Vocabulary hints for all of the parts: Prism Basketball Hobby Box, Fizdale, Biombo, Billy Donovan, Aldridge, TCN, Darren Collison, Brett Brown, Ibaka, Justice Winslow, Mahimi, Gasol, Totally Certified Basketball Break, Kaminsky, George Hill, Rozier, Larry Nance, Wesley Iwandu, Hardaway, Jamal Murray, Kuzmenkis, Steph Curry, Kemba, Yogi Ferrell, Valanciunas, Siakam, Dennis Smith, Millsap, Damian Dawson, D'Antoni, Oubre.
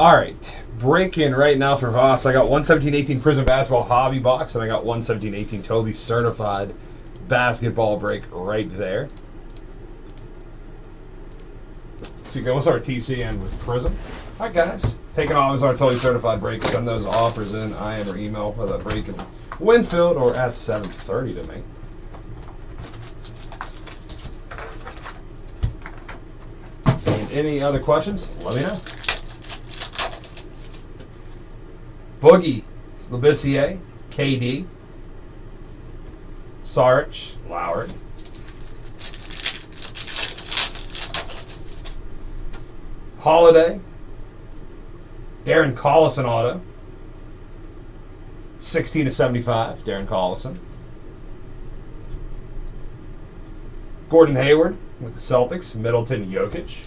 All right, break in right now for Voss. I got 117-18 Prism Basketball Hobby Box, and I got 117-18 Totally Certified Basketball Break right there. So you can also start TCN with Prism. All right, guys, taking all of our Totally Certified Breaks, send those offers in. I am or email for the break in Winfield or at 7:30 to me. And any other questions, let me know. Boogie Labissier, KD, Sarge, Lowry, Holiday, Darren Collison auto, 16/75, Darren Collison, Gordon Hayward with the Celtics, Middleton, Jurkic,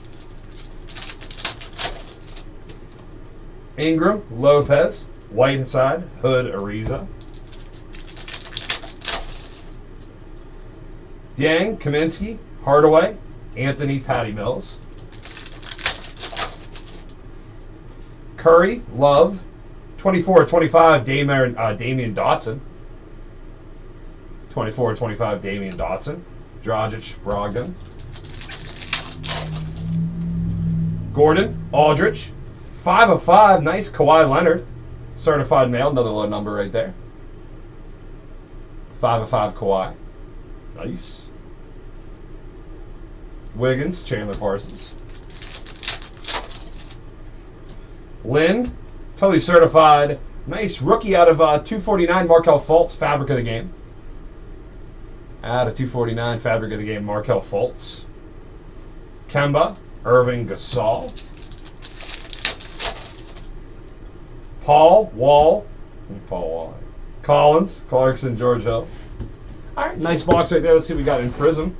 Ingram, Lopez, Whiteside, Hood, Ariza, Yang, Kaminsky, Hardaway, Anthony, Patty Mills, Curry, Love, 24/25, Damian Dawson, 24/25, Damian Dawson, Dragic, Brogdon, Gordon, Aldridge, 5/5, nice, Kawhi Leonard. Certified mail, another low number right there. 5/5 Kawhi. Nice. Wiggins, Chandler Parsons. Lind, Totally Certified. Nice rookie out of 249, Markelle Fultz, Fabric of the Game. Out of 249, Fabric of the Game, Markelle Fultz. Kemba, Irving, Gasol. Paul Wall, Collins, Clarkson, George Hill. All right, nice box right there. Let's see what we got in Prism.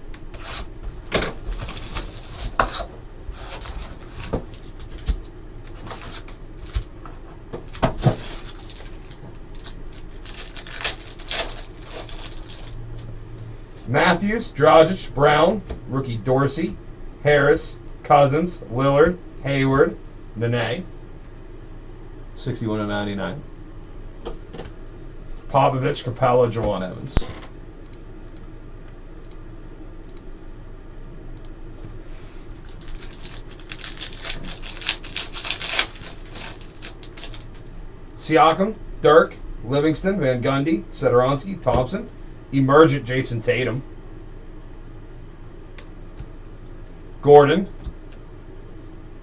Matthews, Dragic, Brown, rookie Dorsey, Harris, Cousins, Lillard, Hayward, Nene. 61/99. Popovich, Capella, Jawan Evans. Siakam, Dirk, Livingston, Van Gundy, Sederonsky, Thompson, Emergent Jason Tatum. Gordon.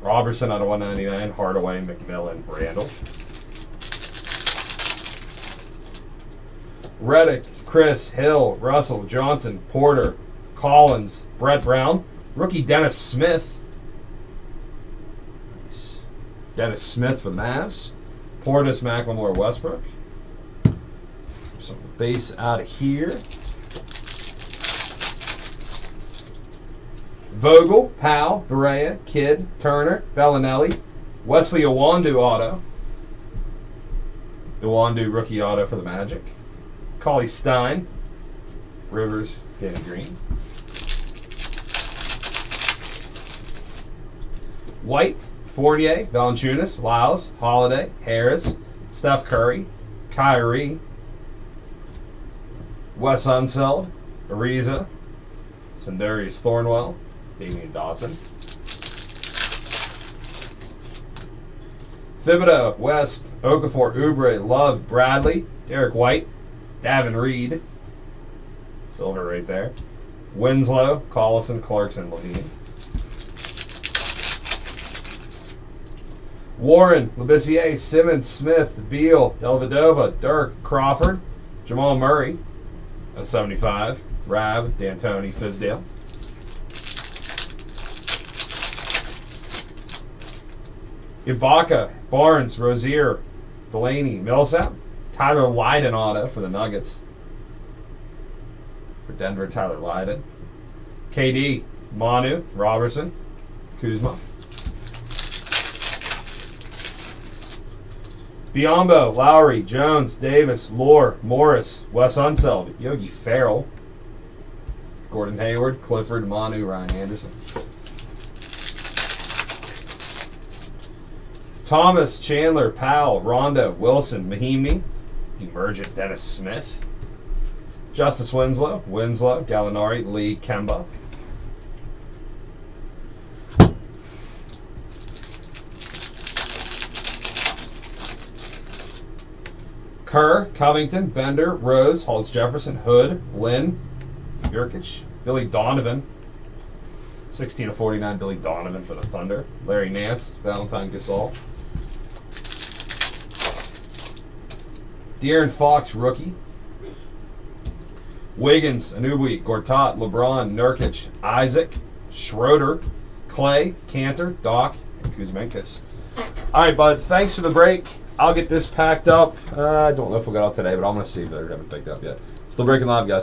Robertson out of 199, Hardaway, McMillan, Randall. Reddick, Chris, Hill, Russell, Johnson, Porter, Collins, Brett Brown, rookie Dennis Smith. Nice. Dennis Smith for the Mavs. Portis, McLemore, Westbrook. Some base out of here. Vogel, Powell, Barea, Kidd, Turner, Bellinelli, Wesley Iwandu auto. Iwandu rookie auto for the Magic. Cauley Stein, Rivers, Danny Green. White, Fournier, Valanciunas, Lyles, Holiday, Harris, Steph Curry, Kyrie, Wes Unseld, Ariza, Sundarius Thornwell, Damian Dawson. Thibodeau, West, Okafor, Oubre, Love, Bradley, Derek White, Davin Reed. Silver right there. Winslow, Collison, Clarkson, Levine. Warren, Labissier, Simmons, Smith, Beal, Delvadova, Dirk, Crawford, Jamal Murray, 75, Rav, D'Antoni, Fizdale. Ibaka, Barnes, Rozier, Delaney, Millsap, Tyler Lydon auto for the Nuggets. For Denver, Tyler Lydon. KD, Manu, Robertson, Kuzma. Biombo, Lowry, Jones, Davis, Lohr, Morris, Wes Unseld, Yogi Ferrell, Gordon Hayward, Clifford, Manu, Ryan Anderson. Thomas, Chandler, Powell, Rhonda, Wilson, Mahimi, Emergent Dennis Smith, Justice Winslow, Gallinari, Lee, Kemba. Kerr, Covington, Bender, Rose, Hollis Jefferson, Hood, Lynn, Jurkic, Billy Donovan, 16/49 Billy Donovan for the Thunder, Larry Nance, Valentine Gasol, De'Aaron Fox, rookie, Wiggins, Anunoby, Gortat, LeBron, Nurkic, Isaac, Schroeder, Clay, Cantor, Doc, and Kuzmenkis. All right, bud, thanks for the break. I'll get this packed up. I don't know if we'll get out today, but I'm going to see if they're haven't picked up yet. Still breaking live, guys.